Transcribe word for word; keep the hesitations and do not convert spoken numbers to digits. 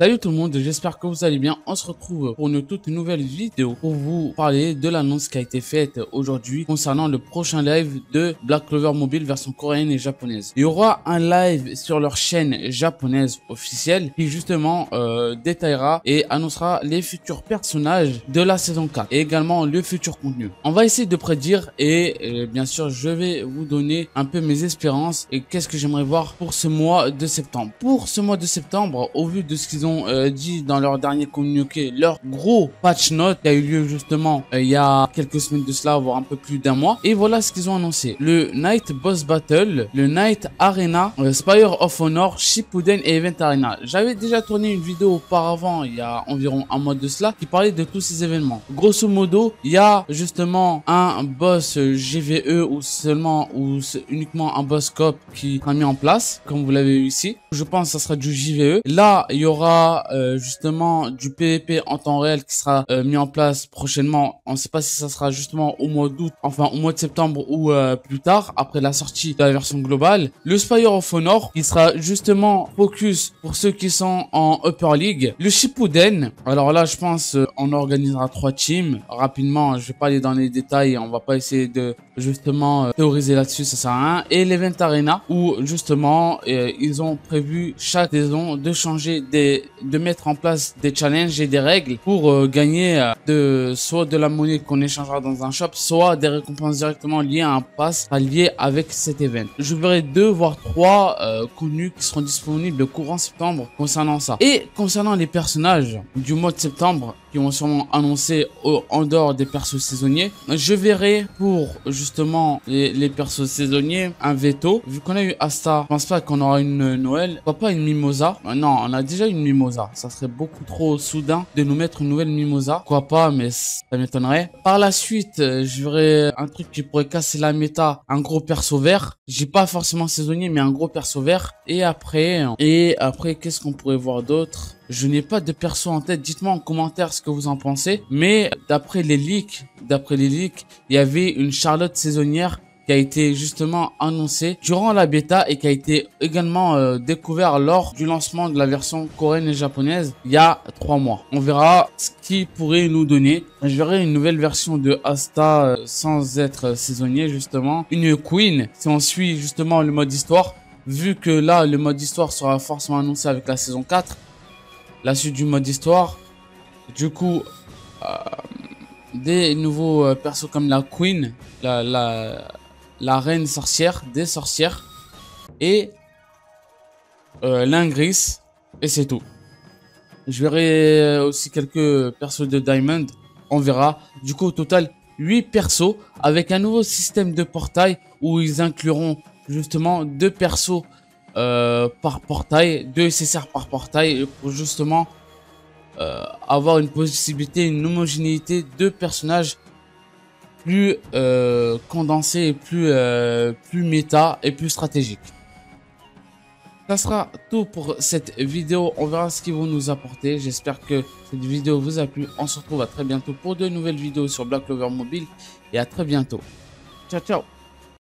Salut tout le monde, j'espère que vous allez bien. On se retrouve pour une toute nouvelle vidéo pour vous parler de l'annonce qui a été faite aujourd'hui concernant le prochain live de Black Clover Mobile version coréenne et japonaise. Il y aura un live sur leur chaîne japonaise officielle qui justement euh, détaillera et annoncera les futurs personnages de la saison quatre et également le futur contenu. On va essayer de prédire et euh, bien sûr je vais vous donner un peu mes espérances et qu'est-ce que j'aimerais voir pour ce mois de septembre. Pour ce mois de septembre, au vu de ce qu'ils ont euh, dit dans leur dernier communiqué, leur gros patch note qui a eu lieu justement euh, il y a quelques semaines de cela, voire un peu plus d'un mois, et voilà ce qu'ils ont annoncé: le Night Boss Battle, le Night Arena, euh, Spire of Honor, Shippuden et Event Arena. J'avais déjà tourné une vidéo auparavant il y a environ un mois de cela qui parlait de tous ces événements. Grosso modo, il y a justement un boss G V E ou seulement ou uniquement un boss cop qui sera mis en place, comme vous l'avez eu ici. Je pense que ça sera du J V E. Là, il y aura Euh, justement du P V P en temps réel qui sera euh, mis en place prochainement. On ne sait pas si ça sera justement au mois d'août, enfin au mois de septembre ou euh, plus tard après la sortie de la version globale. Le Spire of Honor qui sera justement focus pour ceux qui sont en Upper League. Le Shippuden, alors là je pense euh, on organisera trois teams rapidement, je vais pas aller dans les détails, on va pas essayer de justement euh, théoriser là-dessus, ça sert à rien. Et l'Event Arena où justement euh, ils ont prévu chaque saison de changer des de mettre en place des challenges et des règles pour euh, gagner euh, de soit de la monnaie qu'on échangera dans un shop, soit des récompenses directement liées à un pass lié avec cet event. Je verrai deux voire trois euh, contenus qui seront disponibles courant septembre concernant ça. Et concernant les personnages du mois de septembre qui vont sûrement annoncer au, en dehors des persos saisonniers, je verrai pour justement les, les persos saisonniers un veto. Vu qu'on a eu Asta, je pense pas qu'on aura une euh, Noël, pourquoi pas une Mimosa. Euh, non, on a déjà une Mimosa, ça serait beaucoup trop soudain de nous mettre une nouvelle Mimosa, pourquoi pas, mais ça m'étonnerait. Par la suite, je verrais un truc qui pourrait casser la méta, un gros perso vert, j'ai pas forcément saisonnier mais un gros perso vert. Et après, et après qu'est-ce qu'on pourrait voir d'autre? Je n'ai pas de perso en tête, dites-moi en commentaire ce que vous en pensez, mais d'après les leaks, d'après les leaks, il y avait une Charlotte saisonnière qui a été justement annoncé durant la bêta et qui a été également euh, découvert lors du lancement de la version coréenne et japonaise il y a trois mois. On verra ce qui pourrait nous donner. Je verrai une nouvelle version de Asta euh, sans être euh, saisonnier justement. Une Queen si on suit justement le mode histoire. Vu que là le mode histoire sera forcément annoncé avec la saison quatre. La suite du mode histoire. Du coup... Euh, des nouveaux euh, persos comme la Queen. La... la La reine sorcière, des sorcières et euh, l'ingris, et c'est tout. Je verrai aussi quelques persos de Diamond, on verra. Du coup, au total, huit persos avec un nouveau système de portail où ils incluront justement deux persos euh, par portail, deux S S R par portail pour justement euh, avoir une possibilité, une homogénéité de personnages plus euh, condensé et plus, euh, plus méta et plus stratégique. Ça sera tout pour cette vidéo. On verra ce qu'ils vont nous apporter. J'espère que cette vidéo vous a plu. On se retrouve à très bientôt pour de nouvelles vidéos sur Black Clover Mobile. Et à très bientôt. Ciao, ciao.